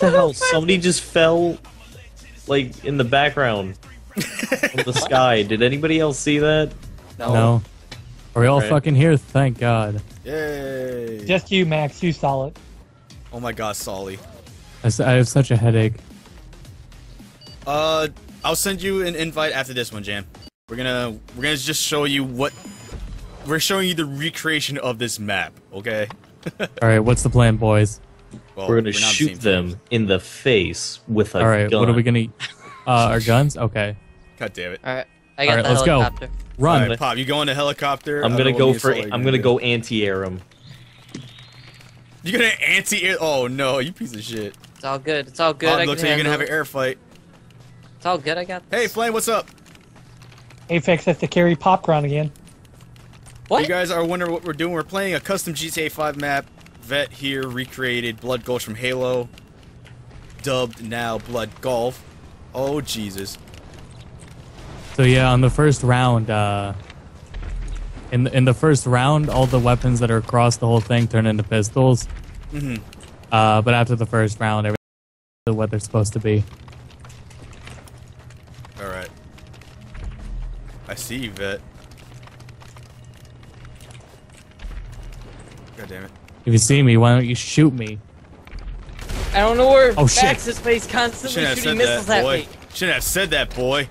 What the hell? Somebody just fell, like, in the background of the sky. Did anybody else see that? No. Are we all fucking here? Thank God. Yay. Just you, Max. You saw it. Oh my God, Solly. I have such a headache. I'll send you an invite after this one, Jam. We're gonna just show you what... We're showing you the recreation of this map, okay? Alright, what's the plan, boys? Well, we're gonna shoot them in the face with a gun. Alright, what are we gonna... our guns? Okay. God damn it. Alright, I got the helicopter. Let's go. Run! All right, Pop, you go in the helicopter? I'm gonna go for... I'm gonna go anti-air him. You're gonna anti-air... Oh no, you piece of shit. It's all good, it's all good. Pop, looks like you're gonna have an air fight. It's all good, I got this. Hey, Flame, what's up? Aphex has to carry Popcron again. What? You guys are wondering what we're doing. We're playing a custom GTA 5 map. Vet here recreated Blood Gulch from Halo, dubbed now Blood Golf. Oh Jesus! So yeah, on the first round, in the first round, all the weapons that are across the whole thing turn into pistols. Mm-hmm. But after the first round, everything is what they're supposed to be. All right. I see you, Vet. God damn it. If you see me, why don't you shoot me? I don't know where Max is face constantly shooting missiles at me. Shouldn't have said that, boy.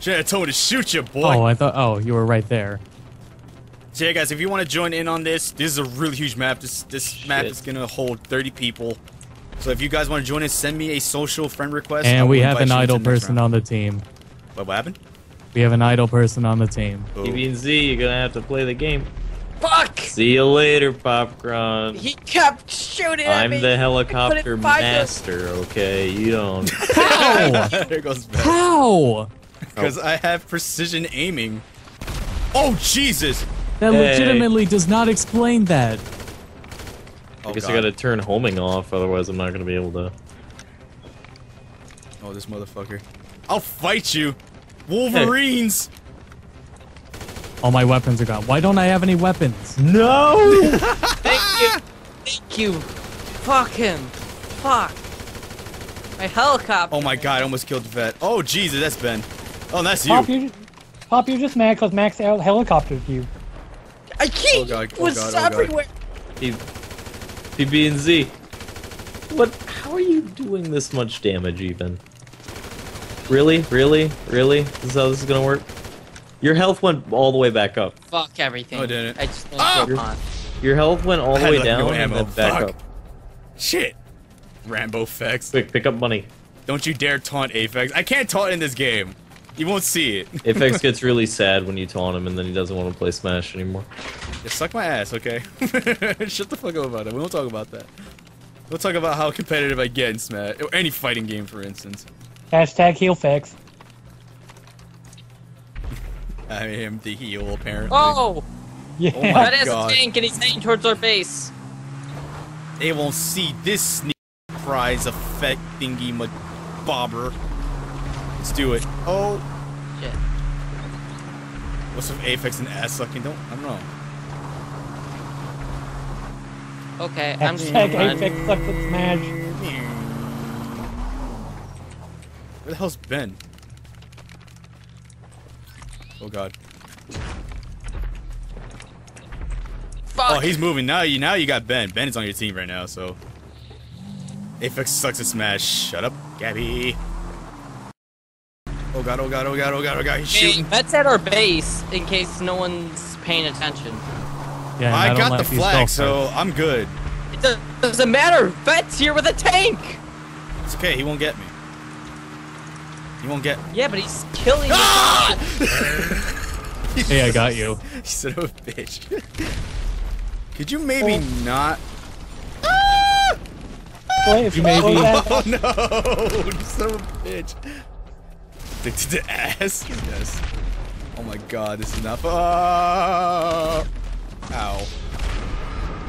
Shouldn't have told me to shoot you, boy. Oh, I thought. Oh, you were right there. So yeah, guys, if you want to join in on this, this is a really huge map. This map is gonna hold 30 people. So if you guys want to join in, send me a social friend request. And we have an idle person on the team. What happened? We have an idle person on the team. TBNZ, you're gonna have to play the game. Fuck! See you later, Popcron. He kept shooting at me. I'm the helicopter master, okay? You don't. How? There goes Ben. How? Because I have precision aiming. Oh, Jesus! That legitimately does not explain that. I guess I gotta turn homing off, otherwise I'm not gonna be able to. Oh, this motherfucker. I'll fight you! Wolverines! Hey. All my weapons are gone. Why don't I have any weapons? No! Thank you. Thank you. Fuck him. Fuck. My helicopter. Oh my God, I almost killed the Vet. Oh Jesus, that's Ben. Oh, that's you. Pop, you're just mad because Max helicoptered you. I can't. Oh, was everywhere. TBNZ. What? How are you doing this much damage even? Really? Really? Really? This is how this is gonna work? Your health went all the way back up. Fuck everything. Oh, didn't it? I just went your health went all the way down and then back up. Shit. Rambo Fex. Quick, pick up money. Don't you dare taunt Aphex. I can't taunt in this game. You won't see it. Aphex gets really sad when you taunt him and then he doesn't want to play Smash anymore. Just suck my ass, okay? Shut the fuck up about it. We won't talk about that. We'll talk about how competitive I get in Smash. Or any fighting game, for instance. Hashtag HealFex. I am the heel, apparently. Oh! Yeah. Oh that is a tank, and he's heading towards our base. They won't see this sneak prize effect thingy bobber. Let's do it. Oh! Shit. What's with Aphex and ass sucking? I don't know. Okay, I'm just gonna run. Aphex sucks at Smash. Where the hell's Ben? Oh God! Fuck. Oh, he's moving now. Now you got Ben. Ben is on your team right now, so. Aphex sucks at Smash. Shut up, Gabby. Oh God! Oh God! Oh God! Oh God! Oh God! He's shooting. That's at our base in case no one's paying attention. Yeah, I got the flag, so I'm good. It doesn't matter. Vet's here with a tank. It's okay. He won't get me. You won't get. Yeah, but he's killing me. Ah! Hey, I got you. You son of a bitch. Could you maybe not? Ah! Could you maybe? Oh no! You son of a bitch. Stick to the ass. Yes. Oh my God, this is enough. Oh! Ow.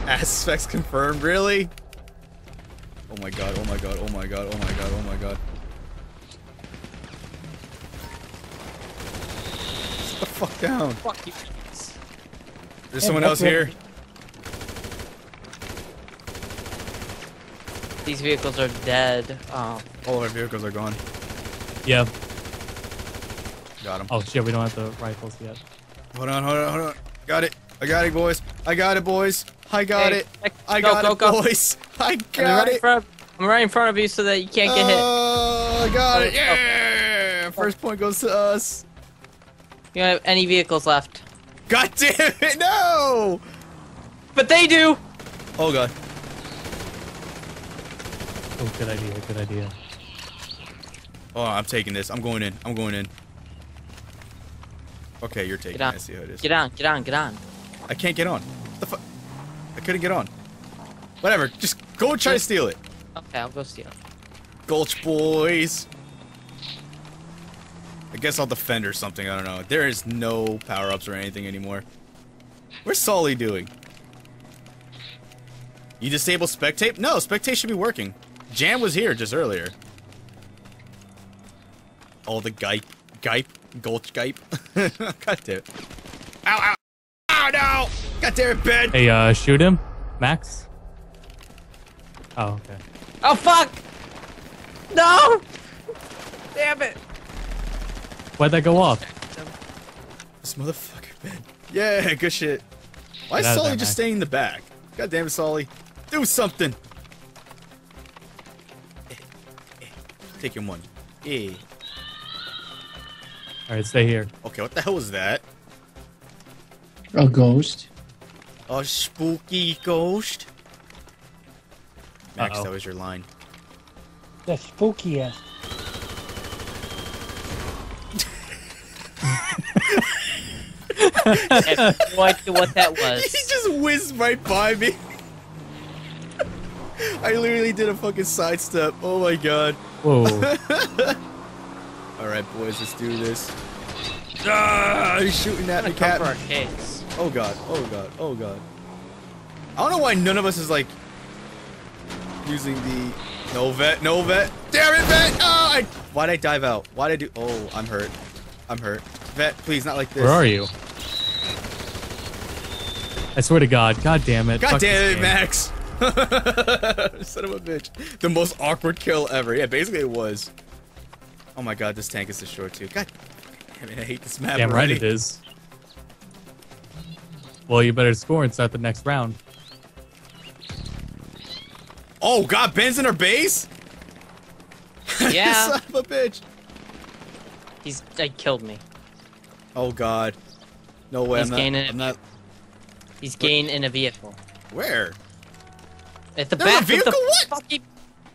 Ass effects confirmed. Really? Oh my God! Oh my God! Oh my God! Oh my God! Oh my God! The fuck down. Fuck you. There's someone else here. These vehicles are dead. Oh. All our vehicles are gone. Yeah. Got him. Oh shit, we don't have the rifles yet. Hold on, hold on, hold on. Got it. I got it, boys. I got it, boys. I got it. I got it, boys. I got it. I'm right in front of you so that you can't get hit. Oh, I got it. Yeah. First point goes to us. You don't have any vehicles left. God damn it, no! But they do! Oh god. Oh, good idea, good idea. Oh, I'm taking this. I'm going in. I'm going in. Okay, you're taking it. I see how it is. Get on, get on, get on. I can't get on. What the fuck? I couldn't get on. Whatever, just go try to steal it. Okay, I'll go steal it. Gulch boys! I guess I'll defend or something, I don't know. There is no power-ups or anything anymore. Where's Solly doing? You disable spectate? No, spectate should be working. Jam was here just earlier. All the gype, Gulch gype. God damn it. Ow, ow, ow, no! God damn it, Ben! Hey, shoot him, Max? Oh, okay. Oh, fuck! No! Damn it! Why'd that go off? This motherfucker, Ben. Yeah, good shit. Why is Solly just staying in the back? God damn it, Solly. Do something! Take your money. Hey. Alright, stay here. Okay, what the hell was that? A ghost. A spooky ghost? Max, that was your line. The spookiest. I have no idea what that was. He just whizzed right by me. I literally did a fucking sidestep. Oh my god. Whoa. Alright, boys, let's do this. Ah, he's shooting at me, cat. Oh god, oh god, oh god. I don't know why none of us is like using the. No vet, no vet. Damn it, vet! Oh, why'd I dive out? Why'd I do. Oh, I'm hurt. I'm hurt. Vet, please, not like this. Where are you? I swear to God. God damn it. God damn it, Max. Son of a bitch. The most awkward kill ever. Yeah, basically it was. Oh my god, this tank is destroyed too. God damn it, I hate this map. Damn right it is. Well, you better score and start the next round. Oh god, Ben's in our base? Yeah. Son of a bitch. He's like, killed me. Oh god. No way, I'm not. He's gained in a vehicle. Where? At the back. A vehicle? What? Fucking...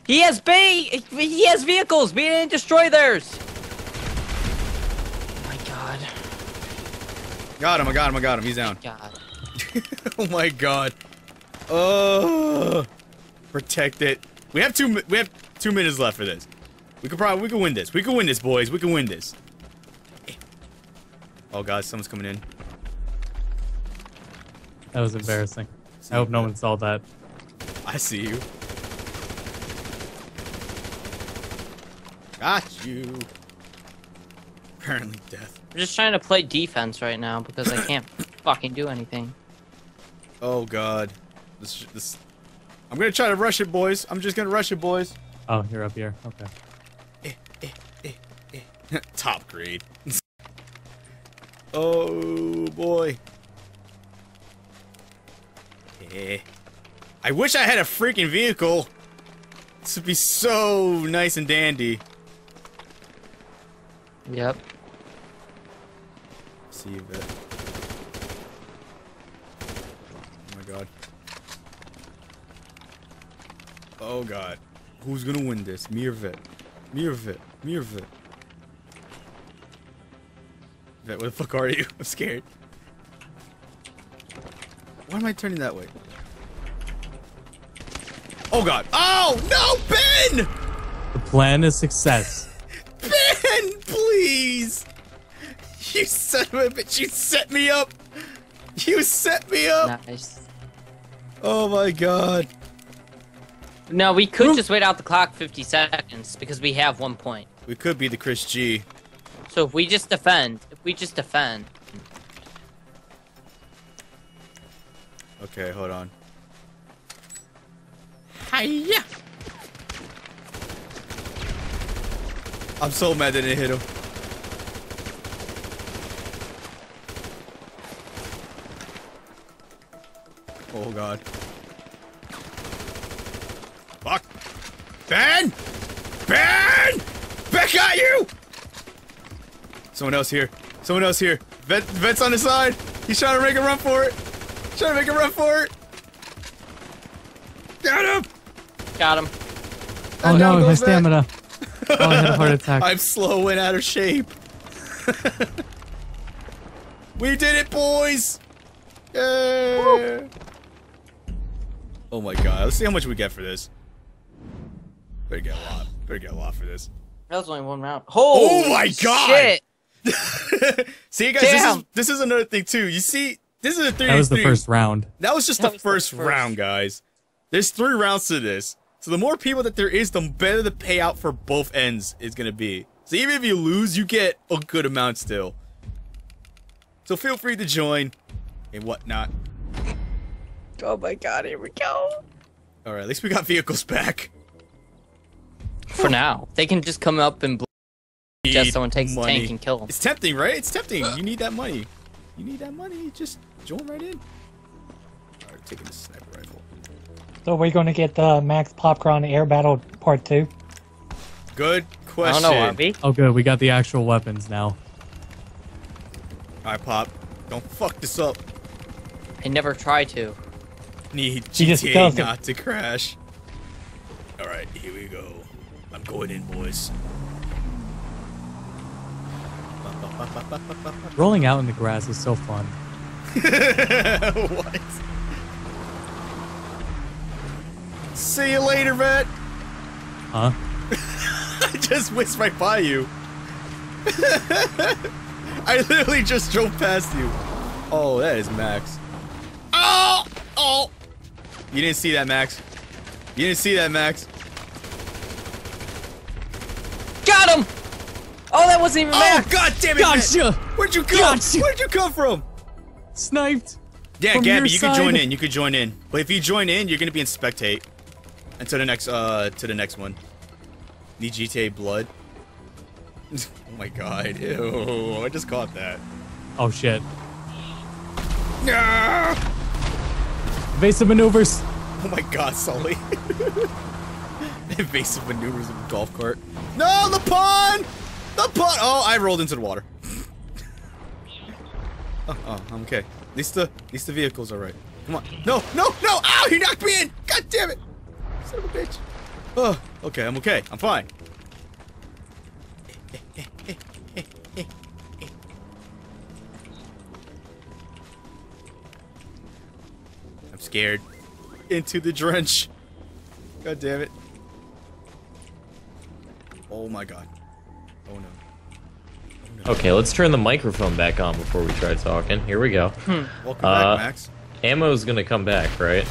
He has vehicles. We didn't destroy theirs. Oh my god. Got him! I got him! I got him! He's down. God. Oh my god. Oh. Protect it. We have two minutes left for this. We could win this. We can win this, boys. We can win this. Oh god, someone's coming in. That was embarrassing. I hope no one saw that. I see you. Got you. Apparently death. I'm just trying to play defense right now because I can't fucking do anything. Oh god. This. I'm gonna try to rush it, boys. I'm just gonna rush it, boys. Oh, you're up here. Okay. Top grade. Oh boy. I wish I had a freaking vehicle. This would be so nice and dandy. Yep. See you, Vet. Oh my god. Oh god. Who's gonna win this? Me or Vet? Me or Vet? Me or Vet? Vet, where the fuck are you? I'm scared. Why am I turning that way? Oh god. Oh no, Ben! The plan is success. Ben, please! You son of a bitch, you set me up! You set me up! Nice. Oh my god. No, we could just wait out the clock 50 seconds because we have 1 point. We could be the Chris G. So if we just defend, Okay, hold on. Hiya! I'm so mad that I didn't hit him. Oh god. Fuck. Ben! Ben! Back at you! Someone else here. Someone else here. Vet's on his side. He's trying to make a run for it. Trying to make a run for it. Got him! Got him. Oh, oh no, my stamina. Oh, I had a heart attack. I'm slow and out of shape. We did it, boys! Yay! Woo. Oh my god, let's see how much we get for this. Better get a lot. Better get a lot for this. That was only one round. Oh my god! Shit. See guys, this is another thing too. You see, this is a 3-3. That was the first round. That was just the first round, guys. There's 3 rounds to this. So the more people that there is, the better the payout for both ends is gonna be. So even if you lose, you get a good amount still. So feel free to join and whatnot. Oh my god, here we go. Alright, at least we got vehicles back. For now. They can just come up and blow. Just someone takes the tank and kill them. It's tempting, right? It's tempting. You need that money. You need that money. Just join right in. Alright, taking the sniper rifle. So we're going to get the Max Popcron Air Battle Part 2? Good question. I don't know, RV. Oh good, we got the actual weapons now. Alright, Pop. Don't fuck this up. I never try to. Need GTA not to crash. Alright, here we go. I'm going in, boys. Rolling out in the grass is so fun. What? See you later, Vet! Huh? I just whizzed right by you. I literally just drove past you. Oh, that is Max. Oh! Oh! You didn't see that, Max. You didn't see that, Max. Got him! Oh, that wasn't even Max! Oh, god damn it! Gotcha! Where'd you go? Gotcha. Where'd you come from? Sniped. Yeah, Gabby, you can join in. You can join in. But if you join in, you're gonna be in spectate until the next one. Need GTA Blood. Oh my god! Ew! I just caught that. Oh shit! No! Evasive maneuvers. Oh my god, Solly. Evasive maneuvers of a golf cart. No, the pond! The pond! Oh, I rolled into the water. Oh, I'm okay. At least the vehicle's alright. Come on. No, no, no! Ow! He knocked me in! God damn it! Son of a bitch. Oh, okay, I'm okay. I'm fine. I'm scared. Into the drench. God damn it. Oh my god. Oh no. Oh, no. Okay, let's turn the microphone back on before we try talking. Here we go. Welcome back, Max. Ammo's gonna come back, right?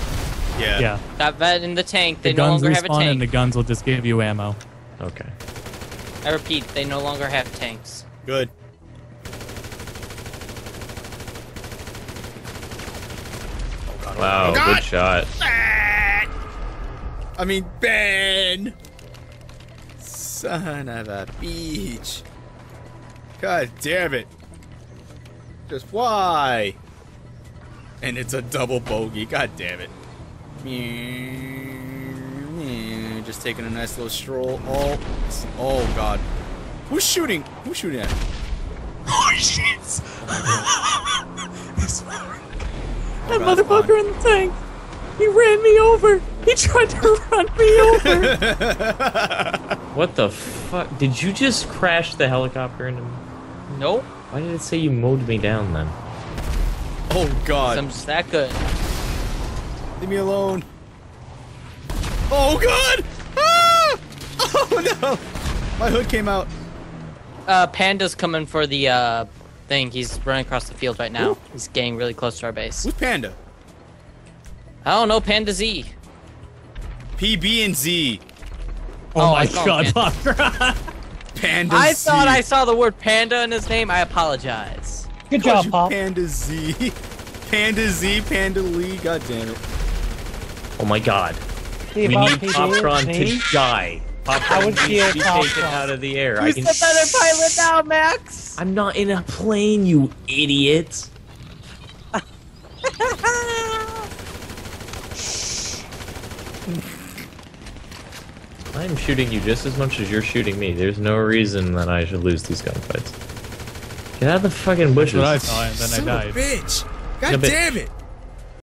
Yeah. Yeah. That vet in the tank, they no longer have a tank. And the guns will just give you ammo. Okay. I repeat, they no longer have tanks. Good. Oh, god, wow, oh, god. Good shot. Ben! I mean, Ben! Son of a bitch. God damn it. Just why? And it's a double bogey. God damn it. Just taking a nice little stroll. Oh, oh god. Who's shooting? Who's shooting at? Oh shit! That motherfucker in the tank. He ran me over. He tried to run me over. What the fuck? Did you just crash the helicopter into me? Nope. Why did it say you mowed me down then? Oh god. I'm just that good. Leave me alone. Oh god! Ah! Oh no! My hood came out. Panda's coming for the thing. He's running across the field right now. Ooh. He's getting really close to our base. Who's Panda? I don't know, Panda Z. PB and Z. Oh my god, Panda. Panda I Z. thought I saw the word panda in his name. I apologize. Good job, Pop. Panda Z. Panda Z, Panda Lee. God damn it. Oh my god. We need Popcron to die. Popcorn needs to be taken out of the air. You set that in pilot now, Max! I'm not in a plane, you idiot! I'm shooting you just as much as you're shooting me. There's no reason that I should lose these gunfights. Get out of the fucking bushes. That's what I thought, and then I died. Son of a bitch! God damn it!